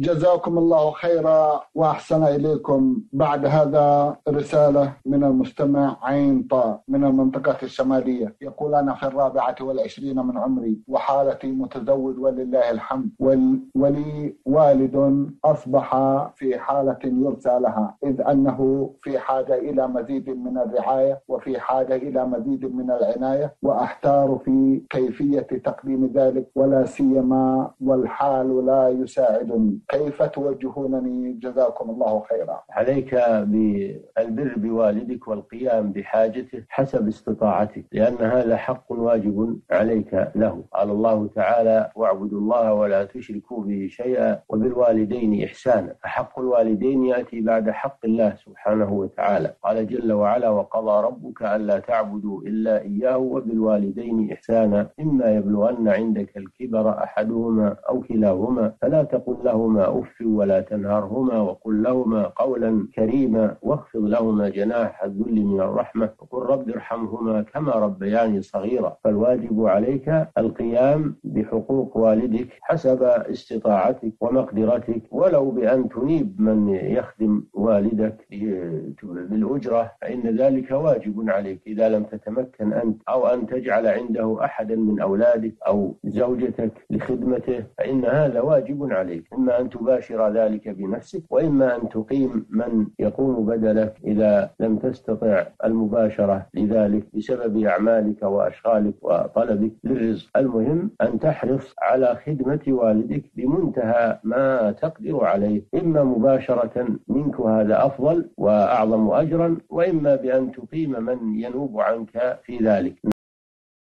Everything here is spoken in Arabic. جزاكم الله خيرا وأحسن إليكم. بعد هذا رسالة من المستمع عين طاء من المنطقة الشمالية، يقول: أنا في 24 من عمري وحالتي متزوج ولله الحمد، ولي والد أصبح في حالة يرثى لها، إذ أنه في حاجة إلى مزيد من الرعاية وفي حاجة إلى مزيد من العناية، وأحتار في كيفية تقديم ذلك ولا سيما والحال لا يساعدني، كيف توجهونني جزاكم الله خيرا؟ عليك بالبر بوالدك والقيام بحاجته حسب استطاعتك، لأن هذا حق واجب عليك له. قال الله تعالى: واعبدوا الله ولا تشركوا به شيئا وبالوالدين إحسانا. حق الوالدين يأتي بعد حق الله سبحانه وتعالى. قال جل وعلا: وقضى ربك ألا تعبدوا إلا إياه وبالوالدين إحسانا إما يبلغن عندك الكبر أحدهما أو كلاهما فلا تقل لهما أف ولا تنهرهما وقل لهما قولا كريما واخفض لهما جناح الذل من الرحمة وقل رب ارحمهما كما ربياني صغيرا. فالواجب عليك القيام بحقوق والدك حسب استطاعتك ومقدرتك، ولو بأن تنيب من يخدم والدك بالأجرة، فإن ذلك واجب عليك إذا لم تتمكن أنت، أو أن تجعل عنده أحدا من أولادك أو زوجتك لخدمته، فإن هذا واجب عليك، إما أن تباشر ذلك بنفسك وإما أن تقيم من يقوم بدلك إذا لم تستطع المباشرة لذلك بسبب أعمالك وأشغالك وطلبك للرزق. المهم أن تحرص على خدمة والدك بمنتهى ما تقدر عليه، إما مباشرة منك هذا أفضل وأعظم أجرا، وإما بأن تقيم من ينوب عنك في ذلك.